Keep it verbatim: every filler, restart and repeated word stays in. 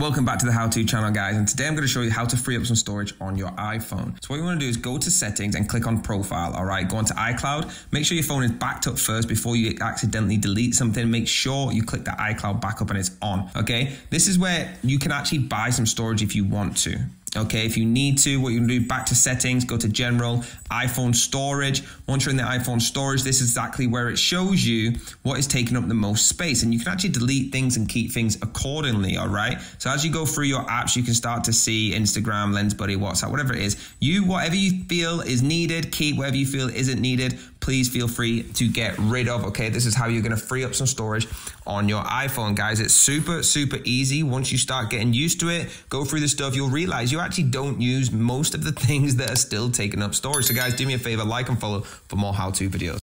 Welcome back to the how-to channel, guys, and today I'm going to show you how to free up some storage on your iPhone. So what you want to do is go to Settings and click on Profile, all right? Go on to iCloud. Make sure your phone is backed up first before you accidentally delete something. Make sure you click the iCloud backup and it's on, okay? This is where you can actually buy some storage if you want to. Okay, if you need to, what you're gonna do, back to Settings, go to General, iPhone Storage. Once you're in the iPhone Storage, this is exactly where it shows you what is taking up the most space. And you can actually delete things and keep things accordingly, all right? So as you go through your apps, you can start to see Instagram, Lens Buddy, WhatsApp, whatever it is. You, whatever you feel is needed, keep. Whatever you feel isn't needed, please feel free to get rid of, okay? This is how you're gonna free up some storage on your iPhone, guys. It's super, super easy. Once you start getting used to it, go through the stuff, you'll realize you actually don't use most of the things that are still taking up storage. So guys, do me a favor, like and follow for more how-to videos.